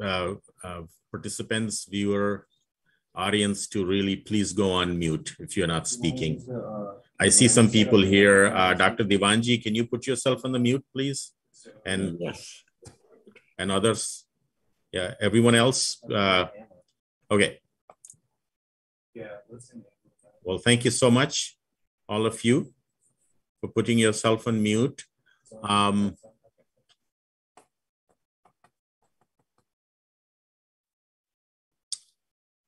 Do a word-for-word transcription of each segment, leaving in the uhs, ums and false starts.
uh, uh, participants, viewer, audience to really please go on mute if you're not speaking. I see some people here. Uh, Doctor Divanji, can you put yourself on the mute, please? And, yes. And others? Yeah, everyone else? Uh, okay. Well, thank you so much, all of you, for putting yourself on mute. Um,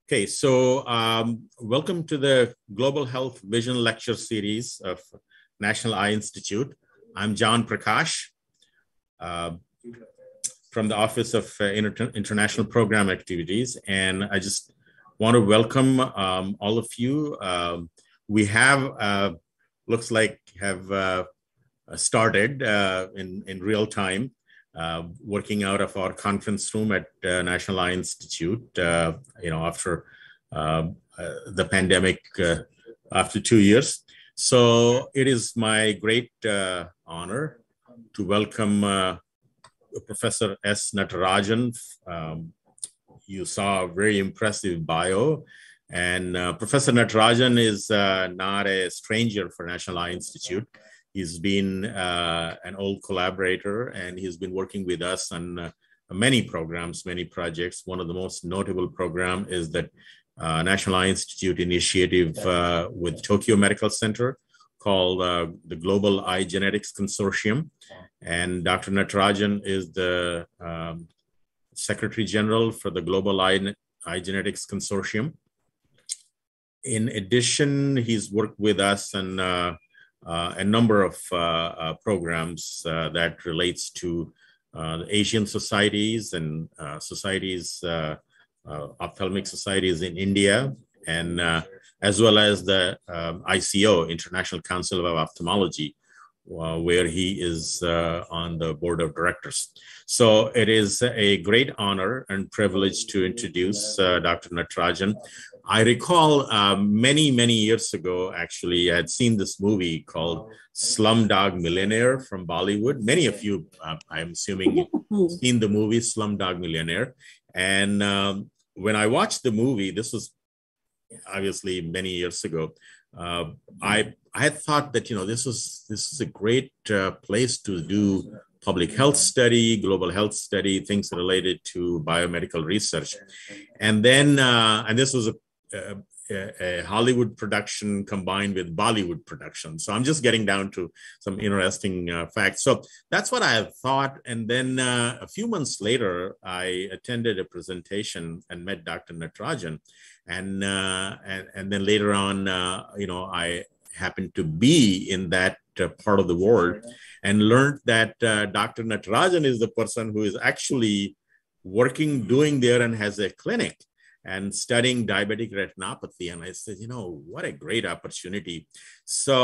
Okay, so um, welcome to the Global Health Vision Lecture Series of National Eye Institute. I'm John Prakash uh, from the Office of uh, Inter International Program Activities, and I just want to welcome um, all of you. Uh, we have, uh, looks like, have uh, started uh, in, in real time Uh, working out of our conference room at uh, National Eye Institute, uh, you know, after uh, uh, the pandemic, uh, after two years. So it is my great uh, honor to welcome uh, Professor S. Natarajan. Um, you saw a very impressive bio. And uh, Professor Natarajan is uh, not a stranger for National Eye Institute. He's been uh, an old collaborator, and he's been working with us on uh, many programs, many projects. One of the most notable program is that uh, National Eye Institute initiative uh, with Tokyo Medical Center called uh, the Global Eye Genetics Consortium. And Doctor Natarajan is the um, Secretary General for the Global Eye, Eye Genetics Consortium. In addition, he's worked with us on uh, Uh, a number of uh, uh, programs uh, that relates to uh, Asian societies and uh, societies, uh, uh, ophthalmic societies in India, and uh, as well as the uh, I C O, International Council of Ophthalmology, uh, where he is uh, on the board of directors. So it is a great honor and privilege to introduce uh, Doctor Natarajan. I recall uh, many, many years ago, actually, I had seen this movie called Slumdog Millionaire from Bollywood. Many of you, uh, I'm assuming, seen the movie Slumdog Millionaire. And um, when I watched the movie, this was obviously many years ago, uh, I I had thought that, you know, this was, this is a great uh, place to do public health study, global health study, things related to biomedical research. And then, uh, and this was a A, a Hollywood production combined with Bollywood production. So I'm just getting down to some interesting uh, facts. So that's what I had thought. And then uh, a few months later, I attended a presentation and met Doctor Natarajan. And, uh, and, and then later on, uh, you know, I happened to be in that uh, part of the world and learned that uh, Doctor Natarajan is the person who is actually working, doing there, and has a clinic and studying diabetic retinopathy. And I said, you know, what a great opportunity. So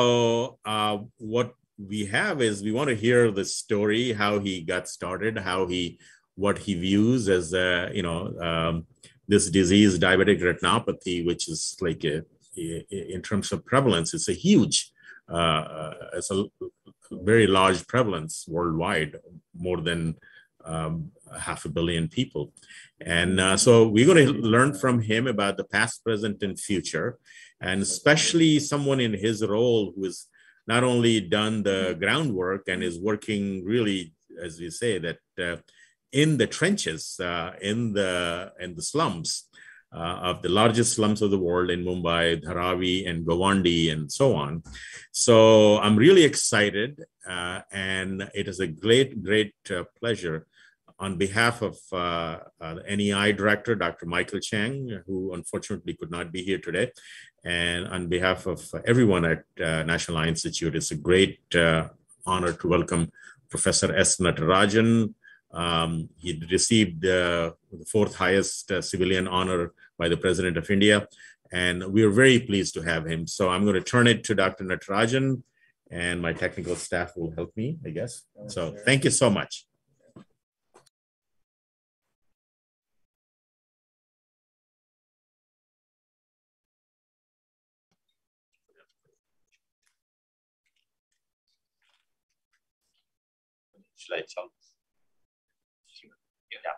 uh, what we have is we want to hear the story, how he got started, how he, what he views as, uh, you know, um, this disease, diabetic retinopathy, which is like, a, a, in terms of prevalence, it's a huge, uh, it's a very large prevalence worldwide, more than um, half a billion people. And uh, so we're going to learn from him about the past, present, and future, and especially someone in his role who has not only done the groundwork and is working really, as we say, that uh, in the trenches, uh, in the in the slums uh, of the largest slums of the world in Mumbai, Dharavi, and Govandi, and so on. So I'm really excited, uh, and it is a great, great uh, pleasure. On behalf of uh, uh, the N E I director, Doctor Michael Chang, who unfortunately could not be here today, and on behalf of everyone at uh, National Eye Institute, it's a great uh, honor to welcome Professor S. Natarajan. Um, he received uh, the fourth highest uh, civilian honor by the President of India, and we are very pleased to have him. So I'm going to turn it to Doctor Natarajan, and my technical staff will help me, I guess. So thank you so much. Lights on. Yeah.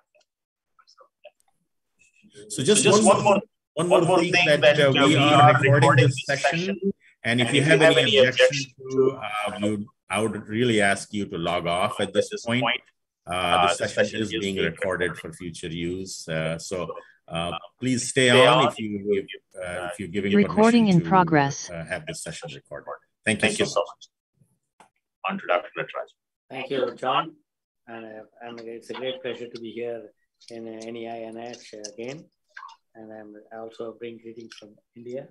So just, so just one, one more, one more, one more thing, thing that uh, we are recording this session. And if and you if have, you have any, any objection to, uh, you, I would really ask you to log off at this point. Uh, the session is being recorded for future use. Uh, so uh, please stay on if you uh, if you're giving recording in progress. Uh, have this session recorded. Thank you. Thank you so much. On to Doctor Natarajan. Thank you, John. And, uh, and it's a great pleasure to be here in uh, N E I N H again. And I'm, I also bring greetings from India.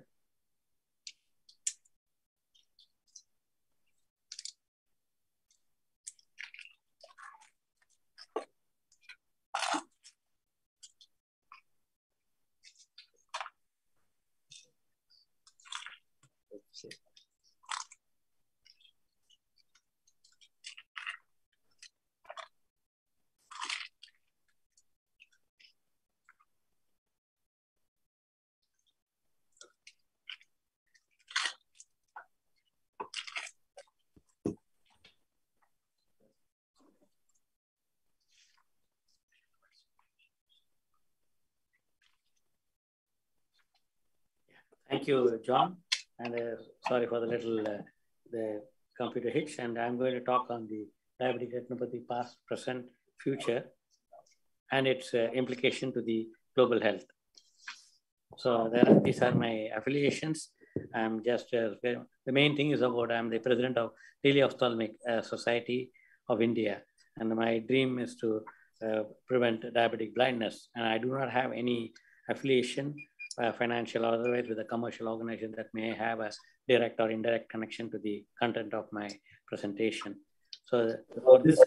Thank you, John, and uh, sorry for the little uh, the computer hitch. And I'm going to talk on the diabetic retinopathy past, present, future, and its uh, implication to the global health. So there are, these are my affiliations. I'm just uh, the main thing is about I'm the president of Daily Ophthalmic uh, Society of India, and my dream is to uh, prevent diabetic blindness. And I do not have any affiliation. Uh, financial or otherwise with a commercial organization that may have a direct or indirect connection to the content of my presentation. So for this,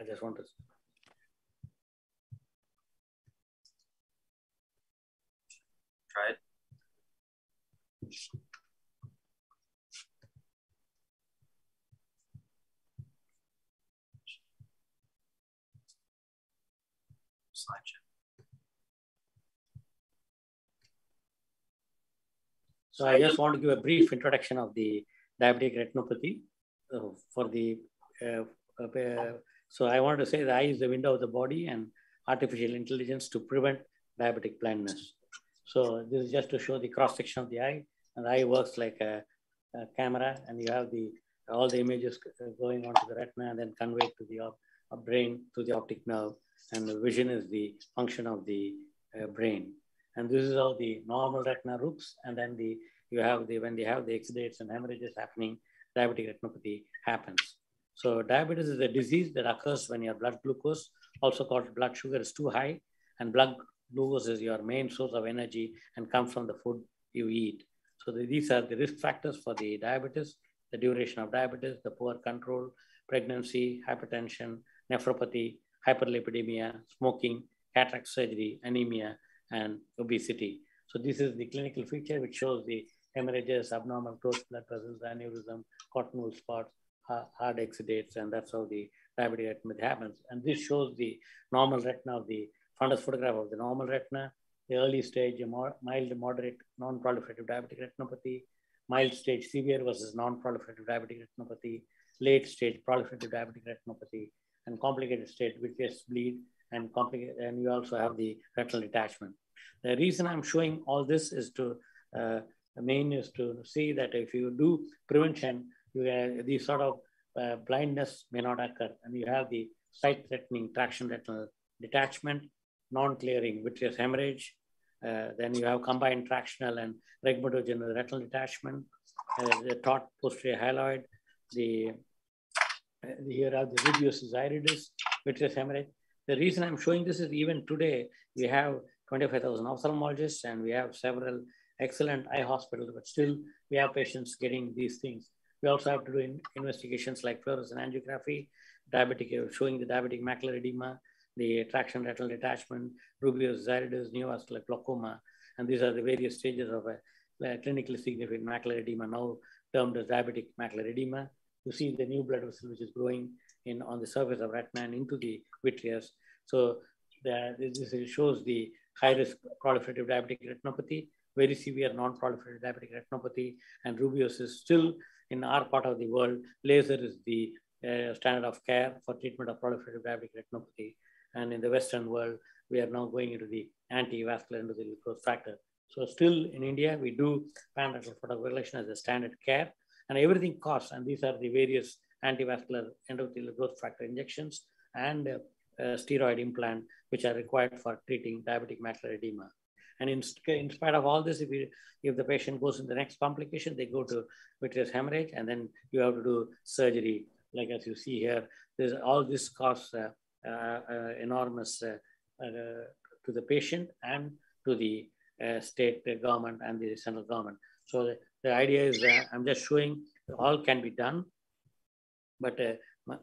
I just want to. Try it. So I just want to give a brief introduction of the diabetic retinopathy uh, for the, uh, uh, so I want to say the eye is the window of the body and artificial intelligence to prevent diabetic blindness. So this is just to show the cross section of the eye, and the eye works like a, a camera, and you have the, all the images going onto the retina and then conveyed to the op brain through the optic nerve, and the vision is the function of the uh, brain. And this is how the normal retina looks. And then the you have the when they have the exudates and hemorrhages happening, diabetic retinopathy happens. So diabetes is a disease that occurs when your blood glucose, also called blood sugar, is too high. And blood glucose is your main source of energy and comes from the food you eat. So the, these are the risk factors for the diabetes, the duration of diabetes, the poor control, pregnancy, hypertension, nephropathy, hyperlipidemia, smoking, cataract surgery, anemia, and obesity. So this is the clinical feature which shows the hemorrhages, abnormal growth, blood vessels, aneurysm, cotton wool spots, hard exudates, and that's how the diabetic retinopathy happens. And this shows the normal retina of the fundus photograph of the normal retina, the early stage, mild to moderate non-proliferative diabetic retinopathy, mild stage severe versus non-proliferative diabetic retinopathy, late stage proliferative diabetic retinopathy, and complicated state which is bleed, and complicated, and you also have the retinal detachment. The reason I'm showing all this is to, uh, the main is to see that if you do prevention, you, uh, these sort of uh, blindness may not occur. And you have the sight-threatening traction retinal detachment, non-clearing vitreous hemorrhage. Uh, then you have combined tractional and tegmentogeneral retinal detachment, uh, the taut posterior hyaloid, the, uh, here are the vitreous iridis, vitreous hemorrhage. The reason I'm showing this is even today, we have twenty-five thousand ophthalmologists and we have several excellent eye hospitals, but still we have patients getting these things. We also have to do in investigations like fluorescent angiography, diabetic, showing the diabetic macular edema, the traction retinal detachment, rubeus xyridus, neovascular glaucoma, and these are the various stages of a, a clinically significant macular edema, now termed as diabetic macular edema. You see the new blood vessel which is growing in on the surface of retina and into the vitreous. So the, this shows the high risk proliferative diabetic retinopathy very severe non-proliferative diabetic retinopathy and rubiosis. Still, in our part of the world, laser is the uh, standard of care for treatment of proliferative diabetic retinopathy. And in the Western world, we are now going into the anti-vascular endothelial growth factor. So still in India, we do pan-lateral photocorrelation as a standard care, and everything costs. And these are the various anti-vascular endothelial growth factor injections and uh, uh, steroid implant, which are required for treating diabetic macular edema. And in, in spite of all this, if, you, if the patient goes in the next complication, they go to vitreous hemorrhage, and then you have to do surgery. Like as you see here, there's all this costs uh, uh, uh, enormous uh, uh, to the patient and to the uh, state uh, government and the central government. So the, the idea is that I'm just showing all can be done, but uh, my,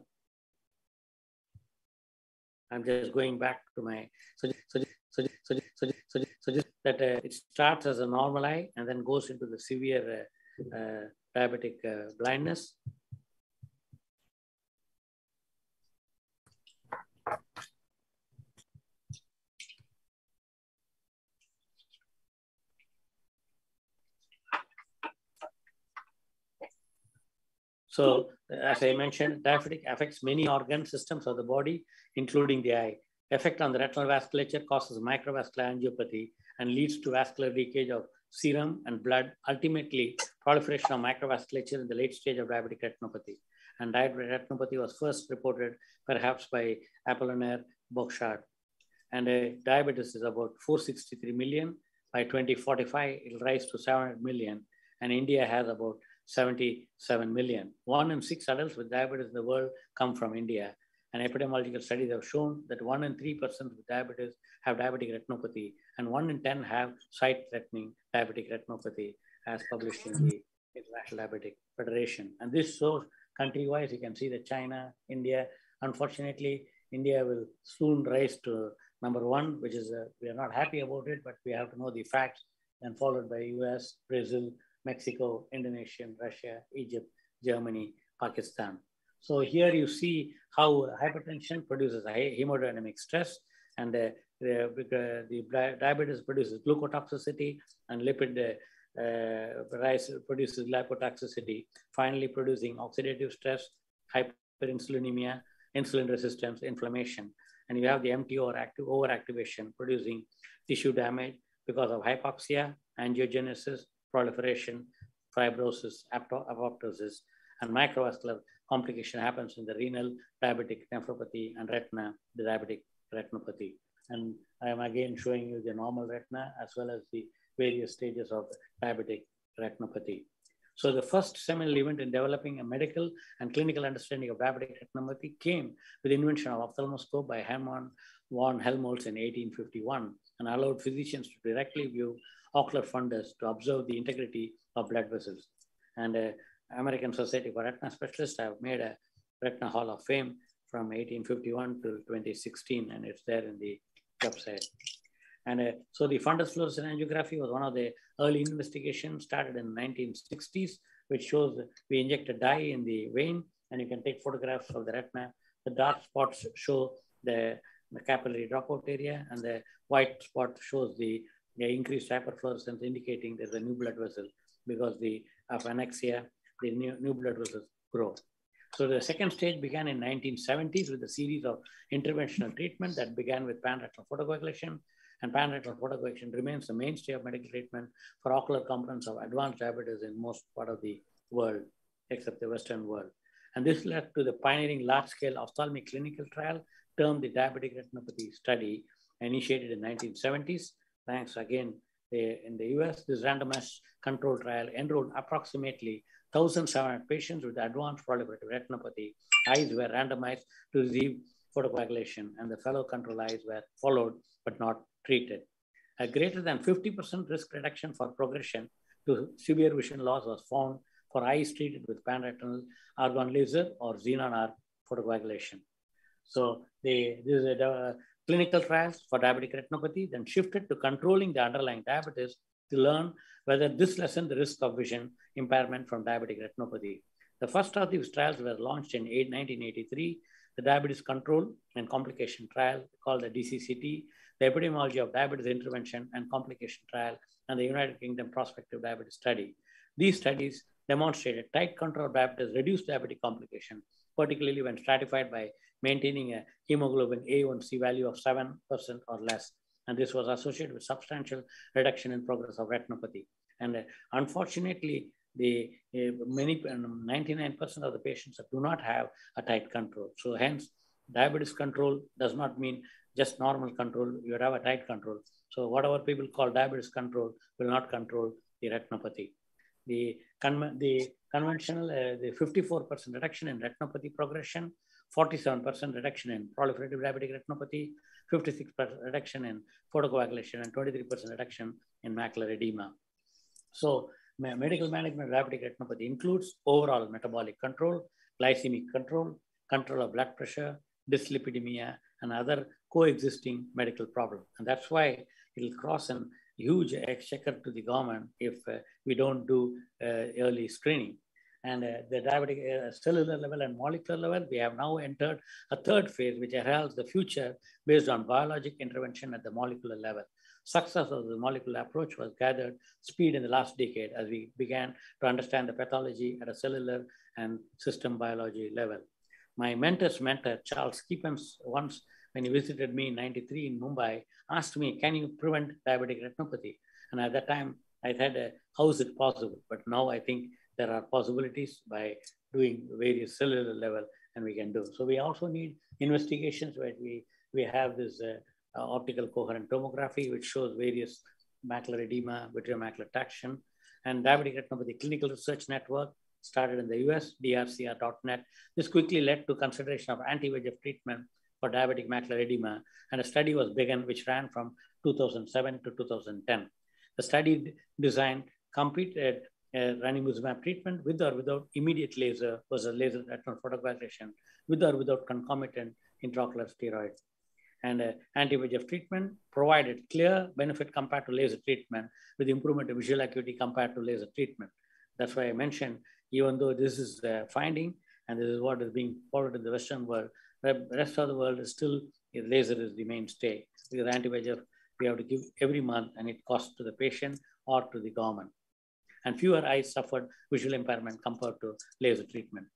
I'm just going back to my, so, so, so, so, so, so, so just that uh, it starts as a normal eye and then goes into the severe uh, uh, diabetic uh, blindness. So, as I mentioned, diabetic affects many organ systems of the body, including the eye. Effect on the retinal vasculature causes microvascular angiopathy and leads to vascular leakage of serum and blood, ultimately proliferation of microvasculature in the late stage of diabetic retinopathy. And diabetic retinopathy was first reported perhaps by Apollonair Bokshad. And uh, diabetes is about four hundred sixty-three million. By twenty forty-five, it will rise to seven hundred million. And India has about seventy-seven million. One in six adults with diabetes in the world come from India. And epidemiological studies have shown that one in three persons with diabetes have diabetic retinopathy, and one in ten have sight-threatening diabetic retinopathy, as published in the International Diabetes Federation. And this shows country-wise, you can see that China, India. Unfortunately, India will soon rise to number one, which is a, we are not happy about it, but we have to know the facts. And followed by U S, Brazil, Mexico, Indonesia, Russia, Egypt, Germany, Pakistan. So here you see how hypertension produces hemodynamic stress, and uh, the, uh, the diabetes produces glucotoxicity, and lipid uh, uh, rise produces lipotoxicity, finally producing oxidative stress, hyperinsulinemia, insulin resistance, inflammation. And you have the M T O or active overactivation producing tissue damage because of hypoxia, angiogenesis, proliferation, fibrosis, apoptosis, and microvascular complication happens in the renal diabetic nephropathy and retina, the diabetic retinopathy. And I am again showing you the normal retina as well as the various stages of diabetic retinopathy. So the first seminal event in developing a medical and clinical understanding of diabetic retinopathy came with the invention of ophthalmoscope by Hermann von Helmholtz in eighteen fifty-one, and allowed physicians to directly view ocular fundus to observe the integrity of blood vessels. And uh, American Society for Retina Specialists have made a Retina Hall of Fame from eighteen fifty-one to twenty sixteen, and it's there in the website. And uh, so the fundus fluorescent angiography was one of the early investigations started in the nineteen sixties, which shows we inject a dye in the vein, and you can take photographs of the retina. The dark spots show the, the capillary dropout area, and the white spot shows the The increased hyperfluorescence, indicating there's a new blood vessel because the, of annexia, the new, new blood vessels grow. So the second stage began in nineteen seventies with a series of interventional treatment that began with pan-lateral photocoagulation, and pan-lateral photocoagulation remains the mainstay of medical treatment for ocular components of advanced diabetes in most part of the world, except the Western world. And this led to the pioneering large-scale ophthalmic clinical trial termed the Diabetic Retinopathy Study, initiated in the nineteen seventies. Thanks again in the U S, this randomized control trial enrolled approximately one thousand seven hundred patients with advanced proliferative retinopathy. Eyes were randomized to receive photocoagulation, and the fellow control eyes were followed but not treated. A greater than fifty percent risk reduction for progression to severe vision loss was found for eyes treated with panretinal argon laser or xenon arc photocoagulation. So they, this is a uh, clinical trials for diabetic retinopathy, then shifted to controlling the underlying diabetes to learn whether this lessens the risk of vision impairment from diabetic retinopathy. The first of these trials were launched in nineteen eighty-three, the Diabetes Control and Complication Trial, called the D C C T. the Epidemiology of Diabetes Intervention and Complication Trial, and the United Kingdom Prospective Diabetes Study. These studies demonstrated tight control of diabetes reduced diabetic complication, particularly when stratified by maintaining a hemoglobin A one C value of seven percent or less. And this was associated with substantial reduction in progress of retinopathy. And uh, unfortunately, the uh, many ninety-nine percent um, of the patients do not have a tight control. So hence, diabetes control does not mean just normal control. You have a tight control. So whatever people call diabetes control will not control the retinopathy. The, con the conventional, uh, the fifty-four percent reduction in retinopathy progression, forty-seven percent reduction in proliferative diabetic retinopathy, fifty-six percent reduction in photocoagulation, and twenty-three percent reduction in macular edema. So medical management of diabetic retinopathy includes overall metabolic control, glycemic control, control of blood pressure, dyslipidemia, and other coexisting medical problems. And that's why it'll cross an huge exchequer to the government if uh, we don't do uh, early screening. And uh, the diabetic uh, cellular level and molecular level, we have now entered a third phase, which heralds the future based on biologic intervention at the molecular level. Success of the molecular approach was gathered speed in the last decade as we began to understand the pathology at a cellular and system biology level. My mentor's mentor, Charles Keepens, once when he visited me in ninety-three in Mumbai, asked me, can you prevent diabetic retinopathy? And at that time, I said, uh, how is it possible? But now I think there are possibilities by doing various cellular level, and we can do. So we also need investigations where we, we have this uh, uh, optical coherent tomography, which shows various macular edema, vitreous macular traction, and diabetic retinopathy clinical research network, started in the U S, D R C R dot net. This quickly led to consideration of anti-V E G F treatment for diabetic macular edema, and a study was begun which ran from two thousand seven to two thousand ten. The study design completed uh, ranibizumab treatment with or without immediate laser, was a laser retinal photocoagulation, with or without concomitant intraocular steroid. And uh, anti-V E G F treatment provided clear benefit compared to laser treatment, with improvement in visual acuity compared to laser treatment. That's why I mentioned, even though this is the finding, and this is what is being followed in the Western world, the rest of the world is still, laser is the mainstay. Because anti-V E G F, we have to give every month, and it costs to the patient or to the government. And fewer eyes suffered visual impairment compared to laser treatment.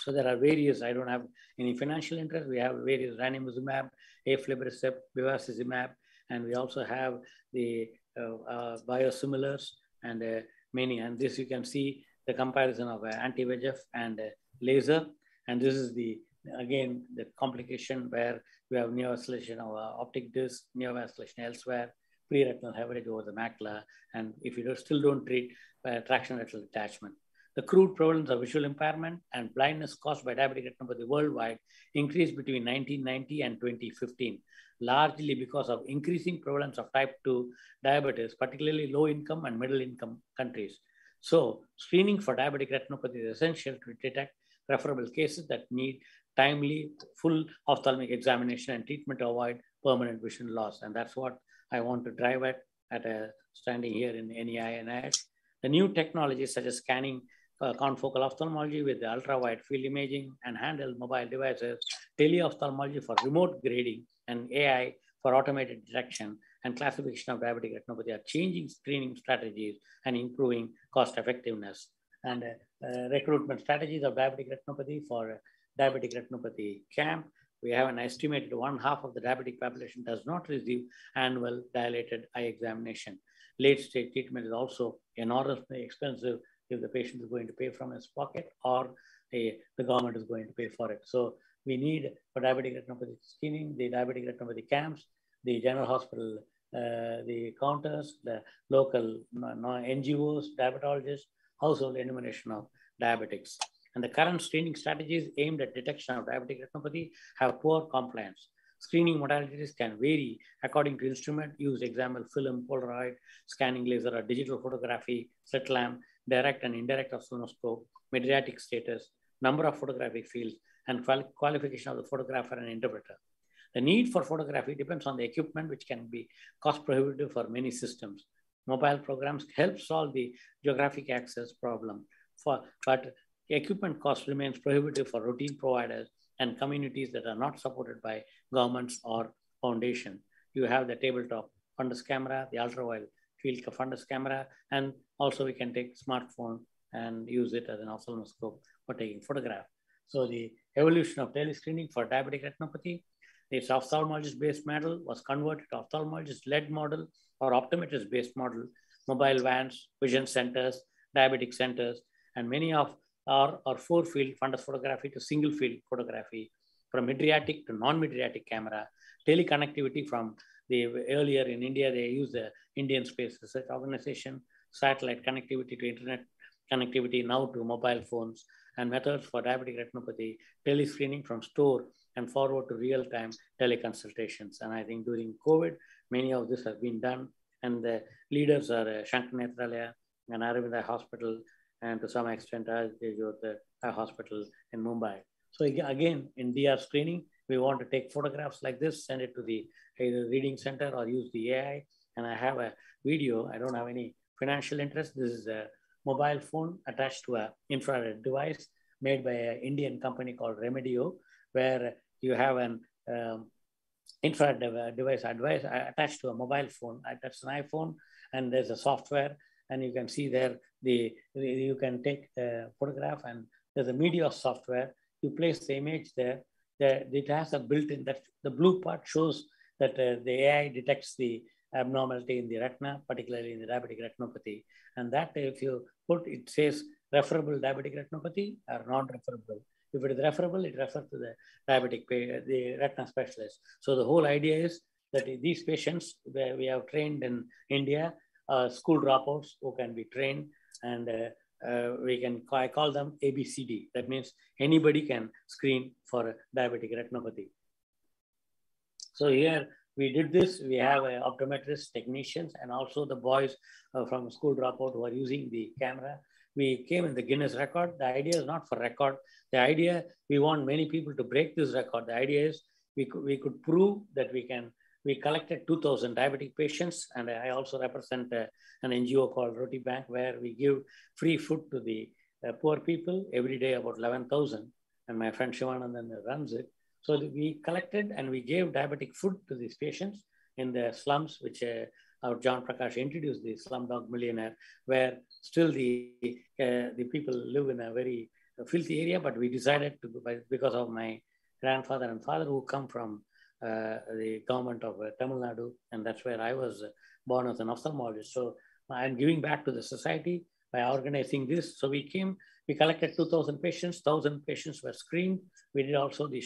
So there are various, I don't have any financial interest. We have various ranibizumab, aflibercept, bevacizumab, and we also have the uh, uh, biosimilars and uh, many. And this you can see the comparison of uh, anti-V E G F and uh, laser. And this is the, again, the complication where we have neovasculation of uh, optic disc, neovasculation elsewhere, pre-retinal hemorrhage over the macula, and if you do, still don't treat uh, traction retinal detachment. The crude prevalence of visual impairment and blindness caused by diabetic retinopathy worldwide increased between nineteen ninety and twenty fifteen, largely because of increasing prevalence of type two diabetes, particularly low-income and middle-income countries. So screening for diabetic retinopathy is essential to detect referable cases that need timely, full ophthalmic examination and treatment to avoid permanent vision loss. And that's what I want to drive at at a standing here in N E I N I H. The new technologies such as scanning uh, confocal ophthalmology with the ultra-wide field imaging and handheld mobile devices, tele-ophthalmology for remote grading, and A I for automated detection and classification of diabetic retinopathy are changing screening strategies and improving cost effectiveness. And uh, uh, recruitment strategies of diabetic retinopathy for uh, diabetic retinopathy camp. We have an estimated one half of the diabetic population does not receive annual dilated eye examination. Late stage treatment is also enormously expensive if the patient is going to pay from his pocket or a, the government is going to pay for it. So we need for diabetic retinopathy screening, the diabetic retinopathy camps, the general hospital, uh, the counters, the local N G Os, diabetologists, household enumeration of diabetics. And the current screening strategies aimed at detection of diabetic retinopathy have poor compliance. Screening modalities can vary according to instrument used, example, film, Polaroid, scanning laser, or digital photography, slit lamp, direct and indirect oscilloscope, mediatic status, number of photographic fields, and qual qualification of the photographer and interpreter. The need for photography depends on the equipment, which can be cost prohibitive for many systems. Mobile programs help solve the geographic access problem, for, but equipment cost remains prohibitive for routine providers and communities that are not supported by governments or foundation. you have the tabletop fundus camera, the ultraviolet field fundus camera, and also we can take smartphone and use it as an ophthalmoscope for taking photograph. So the evolution of daily screening for diabetic retinopathy, its ophthalmologist-based model was converted to ophthalmologist-led model or optometrist-based model, mobile vans, vision centers, diabetic centers, and many of our, our four-field fundus photography to single-field photography, from midriatic to non-midriatic camera, teleconnectivity from the earlier in India, they used the Indian Space Research Organization, satellite connectivity to internet connectivity now to mobile phones, and methods for diabetic retinopathy, telescreening from store and forward to real-time teleconsultations. And I think during COVID, many of this has been done. And the leaders are uh, Sankara Nethralaya and Aravind Hospital, and to some extent, Rajiv Raman Hospital in Mumbai. So again, in D R screening, we want to take photographs like this, send it to the either reading center or use the A I. And I have a video. I don't have any financial interest. This is a mobile phone attached to an infrared device made by an Indian company called Remedio, where you have an um, infrared device advice attached to a mobile phone, attached to an iPhone, and there's a software, and you can see there, the you can take a photograph, and there's a media software. You place the image there, the, it has a built-in, that the blue part shows that uh, the A I detects the abnormality in the retina, particularly in the diabetic retinopathy. And that if you put, it says referable diabetic retinopathy or non-referable. If it is referable, it refers to the diabetic, the retina specialist. So the whole idea is that these patients where we have trained in India, uh, school dropouts who can be trained, and uh, uh, we can I call them A B C D. That means anybody can screen for diabetic retinopathy. So here we did this. We have uh, optometrists, technicians, and also the boys uh, from school dropout who are using the camera. We came in the Guinness record. The idea is not for record. The idea, we want many people to break this record. The idea is we could, we could prove that we can, we collected two thousand diabetic patients. And I also represent uh, an N G O called Roti Bank, where we give free food to the uh, poor people every day, about eleven thousand. And my friend Shivanandan runs it. So we collected and we gave diabetic food to these patients in the slums, which uh, our John Prakash introduced, the Slumdog Millionaire, where still the uh, the people live in a very filthy area, but we decided to, by, because of my grandfather and father who come from uh, the government of uh, Tamil Nadu, and that's where I was born as an ophthalmologist. So I'm giving back to the society by organizing this. So we came, we collected two thousand patients, one thousand patients were screened. We did also the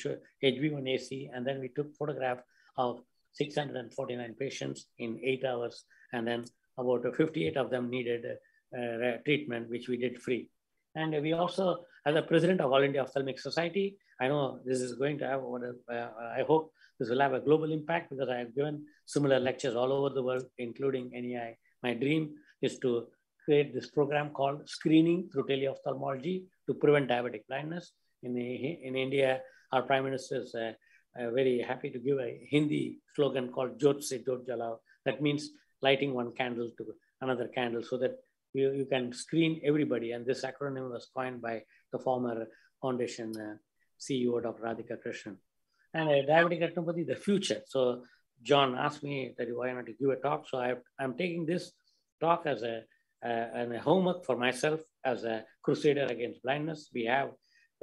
H B one A C, and then we took photograph of six hundred forty-nine patients in eight hours, and then about fifty-eight of them needed uh, treatment, which we did free. And we also, as a president of All India Ophthalmic Society, I know this is going to have, what a, uh, I hope this will have a global impact, because I have given similar lectures all over the world, including N E I. My dream is to create this program called Screening Through Teleophthalmology to Prevent Diabetic Blindness. In, the, in India, our Prime Minister is uh, uh, very happy to give a Hindi slogan called Jyot Se Jyot Jalao. That means lighting one candle to another candle, so that you, you can screen everybody. And this acronym was coined by the former foundation uh, C E O, Doctor Radhika Krishnan. And uh, diabetic retinopathy, the future. So John asked me that why not to give a talk. So I, I'm taking this talk as a Uh, and a homework for myself as a crusader against blindness. We have,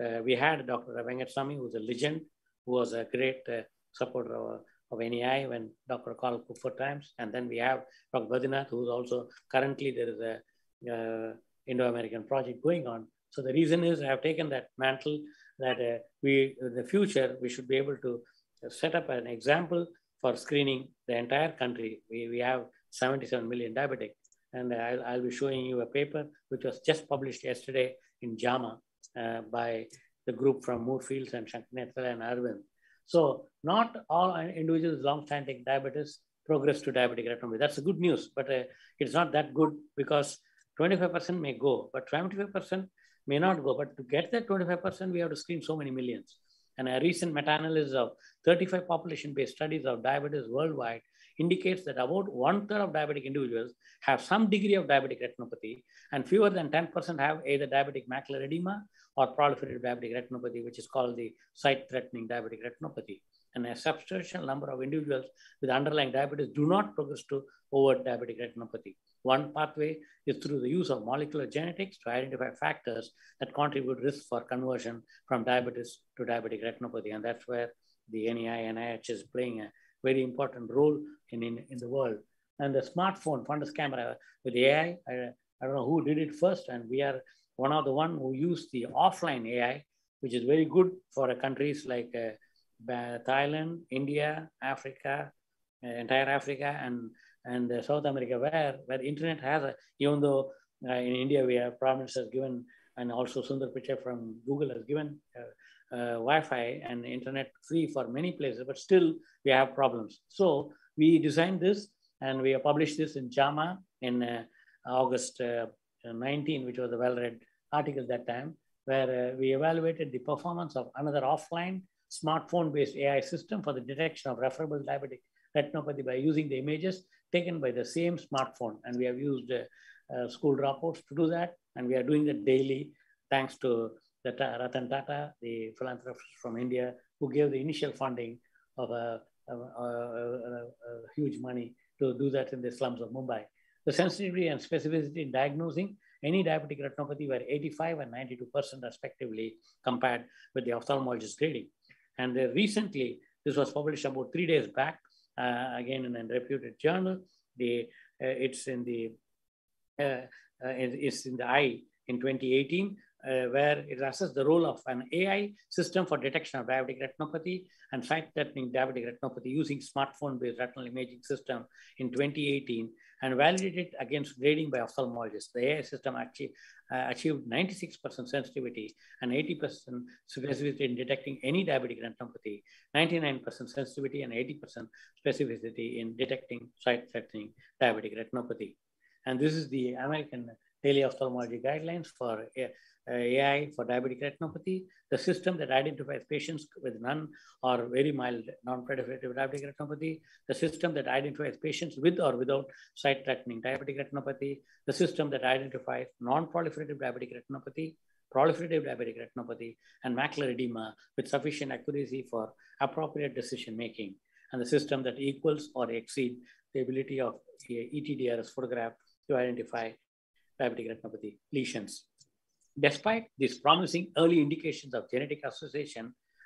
uh, we had Doctor Vengatsamy, who's a legend, who was a great uh, supporter of, of N E I when Doctor called for times. And then we have Doctor Badinath, who's also currently there is a uh, Indo-American project going on. So the reason is I have taken that mantle that uh, we, in the future, we should be able to set up an example for screening the entire country. We, we have seventy-seven million diabetic. And I'll, I'll be showing you a paper which was just published yesterday in JAMA uh, by the group from Moorfields and Shankanethra and Arvind. So not all individuals with long-standing diabetes progress to diabetic retinopathy. That's the good news, but uh, it's not that good, because twenty-five percent may go, but seventy-five percent may not go. But to get that twenty-five percent, we have to screen so many millions. And a recent meta-analysis of thirty-five population-based studies of diabetes worldwide indicates that about one third of diabetic individuals have some degree of diabetic retinopathy, and fewer than ten percent have either diabetic macular edema or proliferative diabetic retinopathy, which is called the sight-threatening diabetic retinopathy. and a substantial number of individuals with underlying diabetes do not progress to overt diabetic retinopathy. One pathway is through the use of molecular genetics to identify factors that contribute risk for conversion from diabetes to diabetic retinopathy. And that's where the N E I N I H is playing a very important role in, in, in the world. And the smartphone fundus camera with A I, I, I don't know who did it first, and we are one of the one who used the offline A I, which is very good for countries like uh, Thailand, India, Africa, uh, entire Africa, and and uh, South America, where, where internet has, a, even though uh, in India, we have provinces has given, and also Sundar Pichai from Google has given uh, uh, Wi-Fi and internet free for many places, but still we have problems. So we designed this and we published this in JAMA in uh, August uh, nineteen, which was a well-read article at that time, where uh, we evaluated the performance of another offline smartphone-based A I system for the detection of referable diabetic retinopathy by using the images taken by the same smartphone. And we have used uh, uh, school dropouts to do that. And we are doing that daily, thanks to the Ratan Tata, the philanthropist from India, who gave the initial funding of a, a, a, a, a huge money to do that in the slums of Mumbai. The sensitivity and specificity in diagnosing any diabetic retinopathy were eighty-five and ninety-two percent respectively compared with the ophthalmologist grading. And uh, recently, this was published about three days back, Uh, again in a reputed journal. The uh, it's in the uh, uh, it's in the Eye in twenty eighteen, uh, where it assessed the role of an A I system for detection of diabetic retinopathy and sight-threatening diabetic retinopathy using smartphone-based retinal imaging system in twenty eighteen, and validated against grading by ophthalmologists. The A I system achieve, uh, achieved ninety-six percent sensitivity and eighty percent specificity in detecting any diabetic retinopathy, ninety-nine percent sensitivity and eighty percent specificity in detecting sight-threatening diabetic retinopathy. And this is the American Daily Ophthalmology Guidelines for A I for diabetic retinopathy, the system that identifies patients with none or very mild non-proliferative diabetic retinopathy, the system that identifies patients with or without sight-threatening diabetic retinopathy, the system that identifies non-proliferative diabetic retinopathy, proliferative diabetic retinopathy, and macular edema with sufficient accuracy for appropriate decision-making, and the system that equals or exceeds the ability of E T D R S photograph to identify diabetic retinopathy lesions. Despite these promising early indications of genetic association,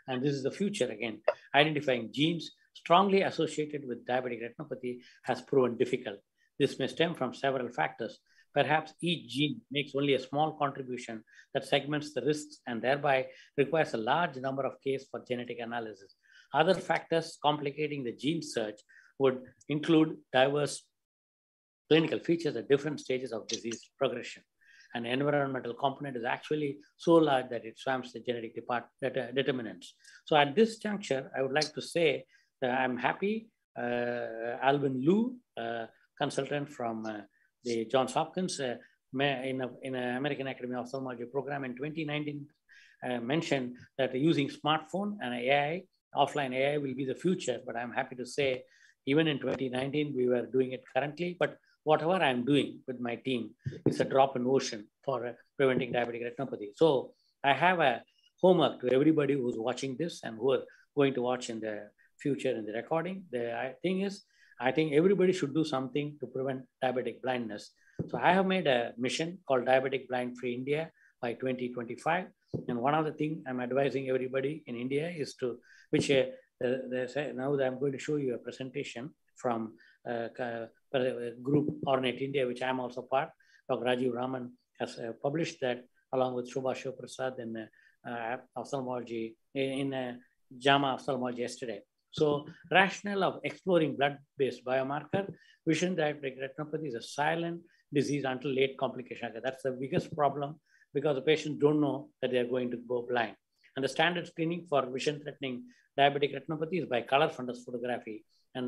and this is the future again, identifying genes strongly associated with diabetic retinopathy has proven difficult. This may stem from several factors. Perhaps each gene makes only a small contribution that segments the risks and thereby requires a large number of cases for genetic analysis. Other factors complicating the gene search would include diverse clinical features at different stages of disease progression. An environmental component is actually so large that it swamps the genetic depart, det, determinants. So at this juncture, I would like to say that I'm happy. Uh, Alvin Liu, uh, consultant from uh, the Johns Hopkins uh, in an American Academy of Ophthalmology program in twenty nineteen, uh, mentioned that using smartphone and A I, offline A I will be the future. But I'm happy to say, even in twenty nineteen, we were doing it currently, but whatever I'm doing with my team is a drop in the ocean for uh, preventing diabetic retinopathy. So I have a homework to everybody who's watching this and who are going to watch in the future in the recording. The thing is, I think everybody should do something to prevent diabetic blindness. So I have made a mission called Diabetic Blind Free India by twenty twenty-five. And one of the things I'm advising everybody in India is to, which uh, they say, now that I'm going to show you a presentation from Uh, uh, group Ornate India, which I'm also part. Doctor Rajiv Raman has uh, published that along with Shubhashu Prasad in uh, uh, ophthalmology, in uh, JAMA Ophthalmology yesterday. So rationale of exploring blood-based biomarker, vision diabetic retinopathy is a silent disease until late complication. That's the biggest problem because the patients don't know that they're going to go blind. And the standard screening for vision-threatening diabetic retinopathy is by color fundus photography. And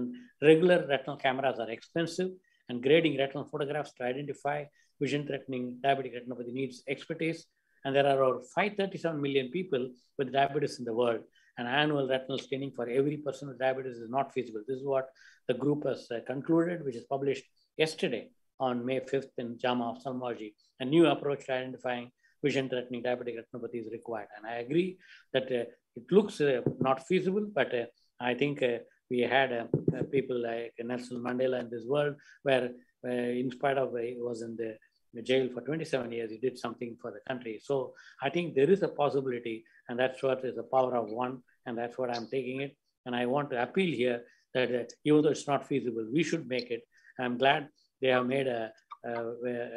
regular retinal cameras are expensive, and grading retinal photographs to identify vision-threatening diabetic retinopathy needs expertise. And there are over five hundred thirty-seven million people with diabetes in the world. And annual retinal screening for every person with diabetes is not feasible. This is what the group has concluded, which is published yesterday on May fifth in JAMA Ophthalmology. A new approach to identifying vision-threatening diabetic retinopathy is required. And I agree that uh, it looks uh, not feasible, but uh, I think uh, we had uh, uh, people like Nelson Mandela in this world, where uh, in spite of uh, he was in the jail for twenty-seven years, he did something for the country. So I think there is a possibility, and that's what is the power of one, and that's what I'm taking it. And I want to appeal here that uh, even though it's not feasible, we should make it. I'm glad they have made a, a,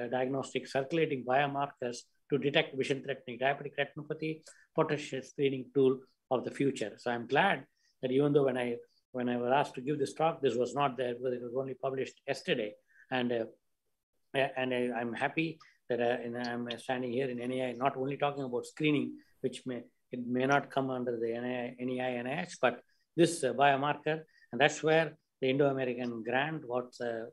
a diagnostic circulating biomarkers to detect vision-threatening diabetic retinopathy, potential screening tool of the future. So I'm glad that even though when I when I was asked to give this talk, this was not there, it was only published yesterday. And uh, and I, I'm happy that I, and I'm standing here in N A I, not only talking about screening, which may it may not come under the N I H, but this uh, biomarker, and that's where the Indo-American grant, what uh, uh,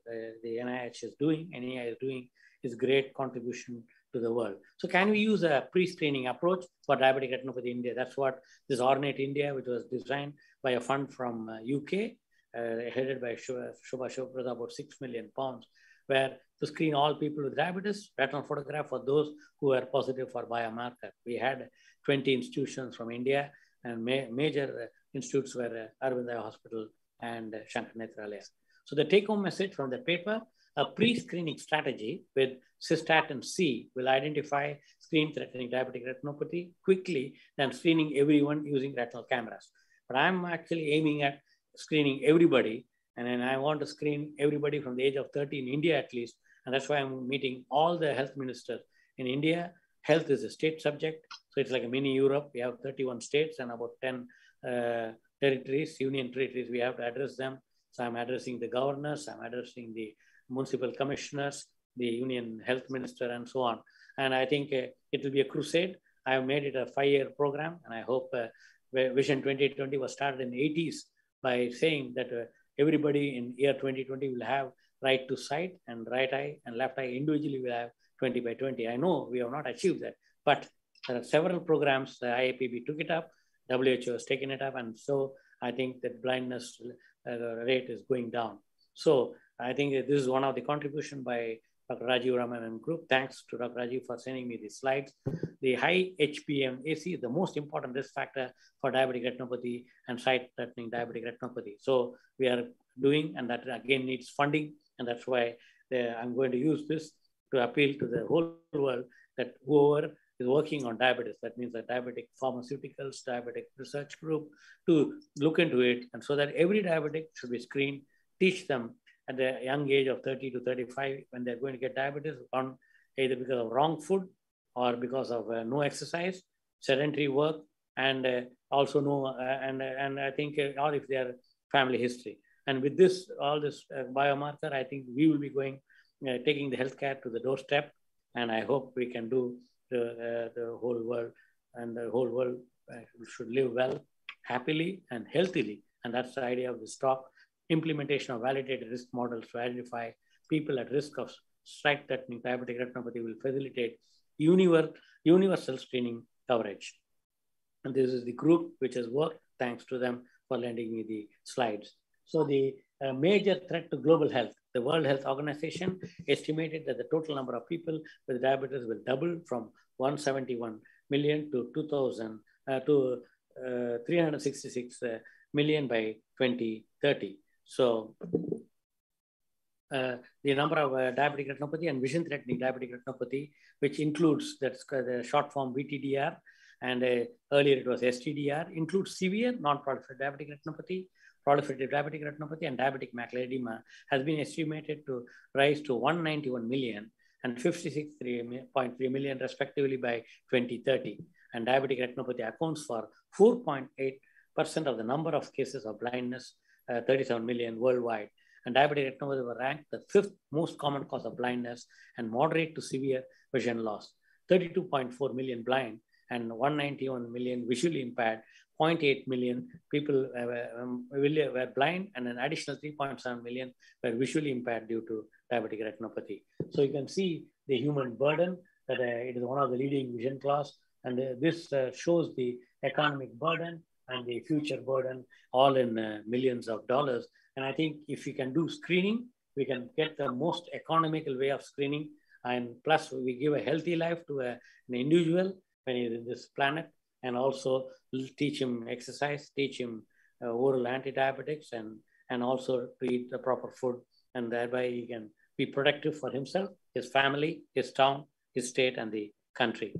the N I H is doing, N I H is doing, is great contribution to the world. So can we use a pre-screening approach for diabetic retinopathy in India? That's what this Ornate India, which was designed by a fund from uh, U K, uh, headed by Shubha Shobhrata, about six million pounds, where to screen all people with diabetes, retinal photograph for those who are positive for biomarker. We had twenty institutions from India, and ma major uh, institutes were uh, Aravind Hospital and uh, Sankara Nethralaya. So the take-home message from the paper: a pre-screening strategy with cystatin C will identify screen-threatening diabetic retinopathy quickly than screening everyone using retinal cameras. But I'm actually aiming at screening everybody, and then I want to screen everybody from the age of thirty in India at least, and that's why I'm meeting all the health ministers in India. Health is a state subject, so it's like a mini Europe. We have thirty-one states and about ten uh, territories, union territories. We have to address them. So I'm addressing the governors, I'm addressing the municipal commissioners, the union health minister, and so on. And I think uh, it will be a crusade. I have made it a five-year program, and I hope uh, Vision twenty twenty was started in the eighties by saying that uh, everybody in year twenty twenty will have right to sight, and right eye and left eye individually will have twenty by twenty. I know we have not achieved that, but there are several programs. The I A P B took it up, W H O has taken it up, and so I think that blindness uh, rate is going down. So I think that this is one of the contribution by Doctor Rajiv Raman and group. Thanks to Doctor Rajiv for sending me these slides. The high H P M A C is the most important risk factor for diabetic retinopathy and sight-threatening diabetic retinopathy. So we are doing, and that again needs funding, and that's why the, I'm going to use this to appeal to the whole world that whoever is working on diabetes, that means the diabetic pharmaceuticals, diabetic research group, to look into it, and so that every diabetic should be screened, teach them at the young age of thirty to thirty-five, when they're going to get diabetes, on either because of wrong food or because of uh, no exercise, sedentary work, and uh, also no, uh, and, and I think, uh, or if their family history. And with this, all this uh, biomarker, I think we will be going, uh, taking the healthcare to the doorstep, and I hope we can do the, uh, the whole world, and the whole world uh, should live well, happily and healthily. And that's the idea of this talk: implementation of validated risk models to identify people at risk of sight-threatening diabetic retinopathy will facilitate universal screening coverage. And this is the group which has worked. Thanks to them for lending me the slides. So the uh, major threat to global health: the World Health Organization estimated that the total number of people with diabetes will double from one hundred seventy-one million to two thousand uh, to uh, three hundred sixty-six uh, million by twenty thirty. So uh, the number of uh, diabetic retinopathy and vision-threatening diabetic retinopathy, which includes that's uh, the short form V T D R, and uh, earlier it was S T D R, includes severe non-proliferative diabetic retinopathy, proliferative diabetic retinopathy, and diabetic macular edema, has been estimated to rise to one hundred ninety-one million and fifty-six point three million respectively by twenty thirty. And diabetic retinopathy accounts for four point eight percent of the number of cases of blindness, uh, thirty-seven million worldwide. And diabetic retinopathy were ranked the fifth most common cause of blindness and moderate to severe vision loss. thirty-two point four million blind and one hundred ninety-one million visually impaired, zero point eight million people uh, um, were blind, and an additional three point seven million were visually impaired due to diabetic retinopathy. So you can see the human burden, that uh, it is one of the leading vision class, and uh, this uh, shows the economic burden and the future burden, all in uh, millions of dollars. And I think if we can do screening, we can get the most economical way of screening. And plus we give a healthy life to a, an individual when he's in this planet, and also teach him exercise, teach him uh, oral antidiabetics and, and also to eat the proper food. And thereby he can be productive for himself, his family, his town, his state, and the country.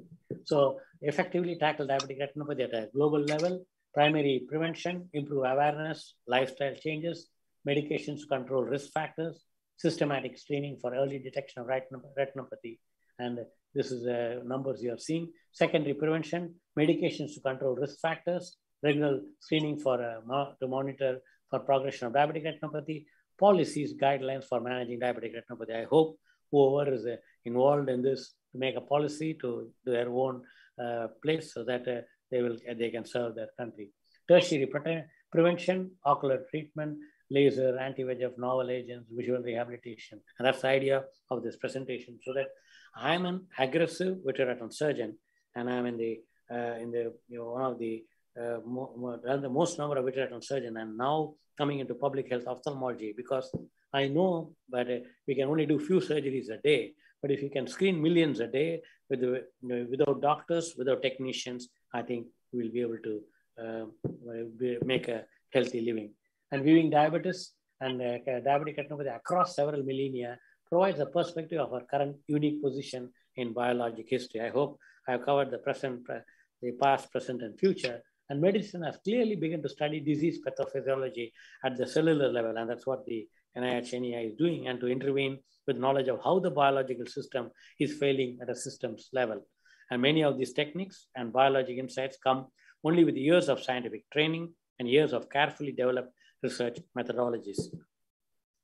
So effectively tackle diabetic retinopathy at a global level, primary prevention, improve awareness, lifestyle changes, medications to control risk factors, systematic screening for early detection of retinopathy. And this is the uh, numbers you are seeing. Secondary prevention, medications to control risk factors, regular screening for uh, to monitor for progression of diabetic retinopathy, policies, guidelines for managing diabetic retinopathy. I hope whoever is uh, involved in this to make a policy to their own uh, place so that uh, they will uh, they can serve their country. Tertiary pre prevention, ocular treatment, laser, anti-V E G F, novel agents, visual rehabilitation. And that's the idea of this presentation. So that I'm an aggressive vitreoretinal surgeon, and I'm in the uh, in the you know, one of the uh, mo mo the most number of vitreoretinal surgeons, and now coming into public health ophthalmology, because I know that uh, we can only do few surgeries a day. But if you can screen millions a day with, you know, without doctors, without technicians, I think we'll be able to uh, be, make a healthy living. And viewing diabetes and uh, diabetic retinopathy across several millennia provides a perspective of our current unique position in biologic history. I hope I have covered the present, pre the past, present, and future. And medicine has clearly begun to study disease pathophysiology at the cellular level, and that's what the N I H N E I is doing, and to intervene with knowledge of how the biological system is failing at a systems level. And many of these techniques and biologic insights come only with years of scientific training and years of carefully developed research methodologies.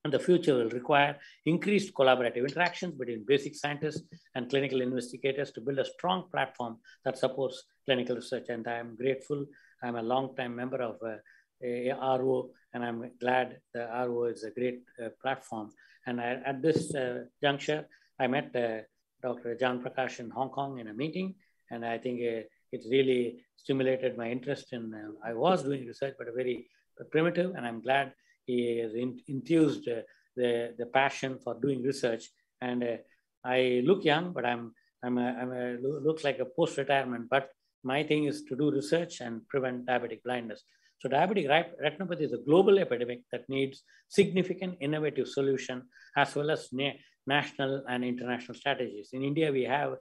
And the future will require increased collaborative interactions between basic scientists and clinical investigators to build a strong platform that supports clinical research. And I am grateful. I'm a long-time member of uh, A R O, and I'm glad the A R O is a great uh, platform. And I, at this uh, juncture, I met uh, Doctor John Prakash in Hong Kong in a meeting, and I think uh, it really stimulated my interest in, uh, I was doing research, but a very uh, primitive, and I'm glad he has in, infused uh, the, the passion for doing research. And uh, I look young, but I'm, I'm, a, I'm a, looks like a post-retirement, but my thing is to do research and prevent diabetic blindness. So diabetic retinopathy is a global epidemic that needs significant innovative solution as well as na national and international strategies. In India, we have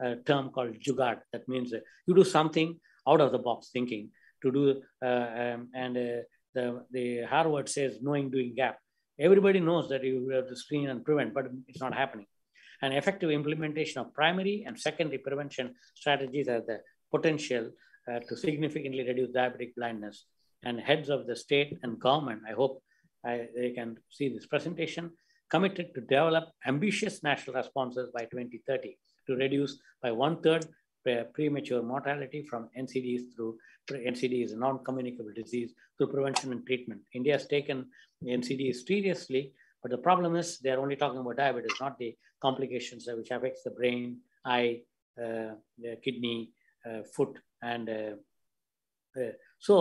a term called Jugaad. That means uh, you do something out of the box thinking to do. Uh, um, and uh, the, the Harvard says knowing doing gap. Everybody knows that you have to screen and prevent, but it's not happening. And effective implementation of primary and secondary prevention strategies are the potential Uh, to significantly reduce diabetic blindness. And heads of the state and government, I hope I, they can see this presentation, committed to develop ambitious national responses by twenty thirty to reduce by one third premature mortality from N C Ds through N C D is a non-communicable disease through prevention and treatment. India has taken N C Ds seriously, but the problem is they're only talking about diabetes, not the complications which affects the brain, eye, uh, the kidney, uh, foot. And uh, uh, so